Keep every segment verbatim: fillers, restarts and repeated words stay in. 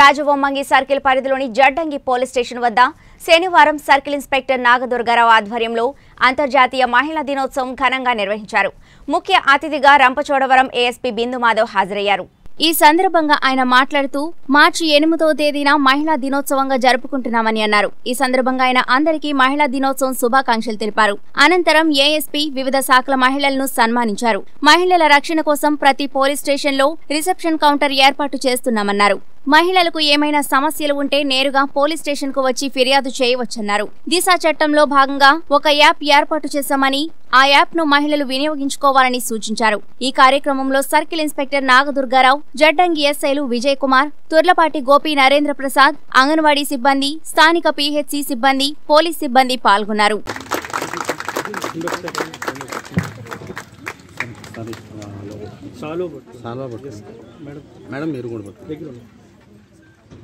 Rajavommangi circle పరిధిలోని Jaddangi police station వద్ద శనివారం సర్కిల్ ఇన్స్పెక్టర్ నాగదుర్గారావు ఆధ్వర్యంలో అంతర్జాతీయ మహిళా దినోత్సవం ఘనంగా నిర్వహించారు. ముఖ్య అతిథిగా రంపచోడవరం ఏఎస్పీ బిందు మాధవ్ హాజరయ్యారు. ఈ సందర్భంగా ఆయన మాట్లాడుతూ మార్చి ఎనిమిదవ తేదీన మహిళా దినోత్సవంగా జరుపుకుంటున్నామని అన్నారు. ఈ సందర్భంగా ఆయన అందరికీ మహిళా దినోత్సవం శుభాకాంక్షలు తెలిపారు. అనంతరం ఏఎస్పీ వివిధ శాఖల మహిళలను సన్మానించారు. మహిళల రక్షణ కోసం ప్రతి పోలీస్ స్టేషన్లో రిసెప్షన్ కౌంటర్ ఏర్పాటు చేస్తున్నామన్నారు. మహిళలకు ఏమైనా సమస్యలు ఉంటే నేరుగా పోలీస్ స్టేషన్ కు వచ్చి ఫిర్యాదు చేయవచ్చన్నారు. దిశా చట్టంలో భాగంగా ఒక యాప్ ఏర్పాటు చేశామని ఆ యాప్ ను మహిళలు వినియోగించుకోవాలని సూచించారు. ఈ కార్యక్రమంలో సర్కిల్ ఇన్స్పెక్టర్ నాగదుర్గారావు, జడ్డంగి ఎస్ఐలు విజయ్ కుమార్, తుర్లపాటి గోపి, నరేంద్ర ప్రసాద్, అంగన్వాడీ సిబ్బంది, స్థానిక పీహెచ్సి సిబ్బంది, పోలీస్ సిబ్బంది పాల్గొన్నారు.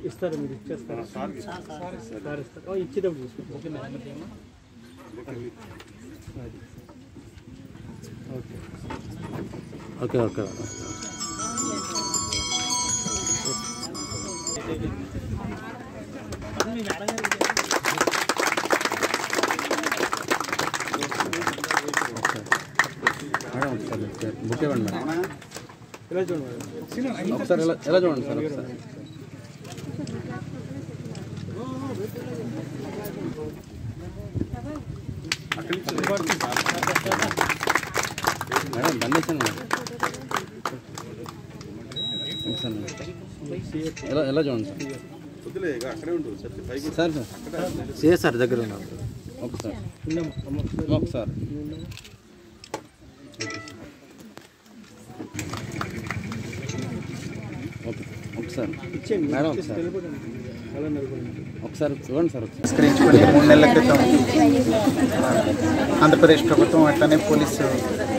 ఇస్తారు మీరు ఇచ్చేస్తారు సార్ సార్ సార్ ఇస్తారు. ఓ ఇచ్చినప్పుడు చూసుకోండి. ఓకే మేడం ఏమో ఓకే ఓకే ఓకే అన్ని నారంగా మేడం సార్ బుక్ ఇవ్వండి మేడం. ఎలా చూడండి ఒకసారి ఎలా ఎలా చూడండి సార్ ఒకసారి ఎలా ఎలా చూడండి సార్ సార్ సార్ దగ్గర ఉన్నాను. ఒకసారి ఒకసారి ఓకే ఒకసారి ఇచ్చేయండి మేడం. ఒకసారి ఒకసారి చూడండి సార్. స్క్రీన్షాట్ మూడు నెలల క్రితం ఆంధ్రప్రదేశ్ ప్రభుత్వం అట్లనే పోలీసు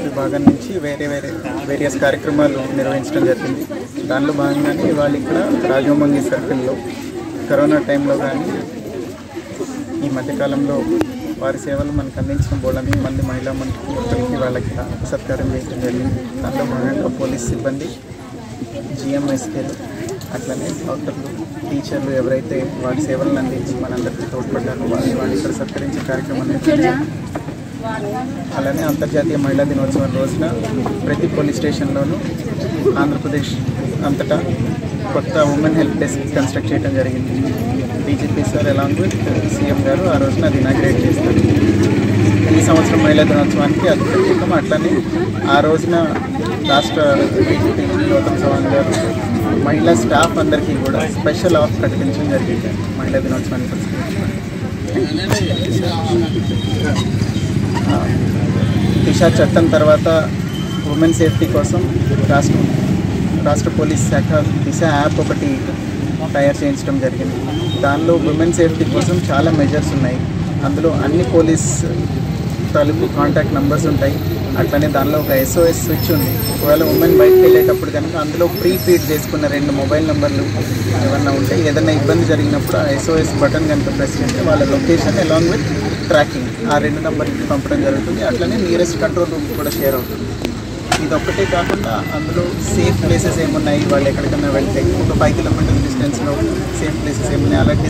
విభాగం నుంచి వేరే వేరే వేరియస్ కార్యక్రమాలు నిర్వహించడం జరిగింది. దానిలో భాగంగానే ఇవాళ ఇక్కడ రాజవొమ్మంగి సర్కిల్లో కరోనా టైంలో కానీ ఈ మధ్యకాలంలో వారి సేవలు మనకు అందించిన బోలని మంది మహిళా మంత్రులకి వాళ్ళకి సత్కారం చేయడం జరిగింది. దానిలో భాగంగా పోలీస్ సిబ్బంది, జిఎంఎస్కేలు, అట్లనే డాక్టర్లు, టీచర్లు ఎవరైతే వారి సేవలను అందించి మనందరికీ తోడ్పడ్డారో వారిని వాళ్ళు ఇక్కడ సత్కరించే కార్యక్రమం నిర్వహించారు. అలానే అంతర్జాతీయ మహిళా దినోత్సవం రోజున ప్రతి పోలీస్ స్టేషన్లోనూ ఆంధ్రప్రదేశ్ అంతటా కొత్త ఉమెన్ హెల్ప్ డెస్క్ కన్స్ట్రక్ట్ చేయడం జరిగింది. DGP sir along with CM గారు ఆ రోజున అది ఇనాగ్రేట్ చేస్తారు. ఈ సంవత్సరం మహిళా దినోత్సవానికి అది ప్రత్యేకం. అట్లనే ఆ రోజున రాష్ట్ర డీజీపీ గౌతమ్ సవాంగ్ గారు మహిళా స్టాఫ్ అందరికీ కూడా స్పెషల్ ఆఫ్ ప్రకటించడం జరిగింది మహిళా దినోత్సవానికి. దిశా చట్టం తర్వాత ఉమెన్ సేఫ్టీ కోసం రాష్ట్ర రాష్ట్ర పోలీస్ శాఖ దిశ యాప్ ఒకటి తయారు చేయించడం జరిగింది. దానిలో ఉమెన్ సేఫ్టీ కోసం చాలా మెజర్స్ ఉన్నాయి. అందులో అన్ని పోలీస్ తాలూకు కాంటాక్ట్ నెంబర్స్ ఉంటాయి. అట్లనే దానిలో ఒక ఎస్ఓఎస్ స్విచ్ ఉంది. ఒకవేళ ఉమెన్ బయటకు వెళ్ళేటప్పుడు కనుక అందులో ప్రీ ఫీడ్ చేసుకున్న రెండు మొబైల్ నెంబర్లు ఏమన్నా ఉంటే ఏదైనా ఇబ్బంది జరిగినప్పుడు ఆ ఎస్ఓఎస్ బటన్ కనుక ప్రెస్ చేస్తే వాళ్ళ లొకేషన్ అలాంగ్ విత్ ట్రాకింగ్ ఆ రెండు నెంబర్కి పంపడం జరుగుతుంది. అట్లనే నియరెస్ట్ కంట్రోల్ రూమ్ కూడా షేర్ అవుతుంది. ఇదొక్కటే కాకుండా అందులో సేఫ్ ప్లేసెస్ ఏమున్నాయి, వాళ్ళు ఎక్కడికైనా వెళ్తే ఒక ఫైవ్ కిలోమీటర్స్ డిస్టెన్స్లో సేఫ్ ప్లేసెస్ ఏమున్నాయి, అలాగే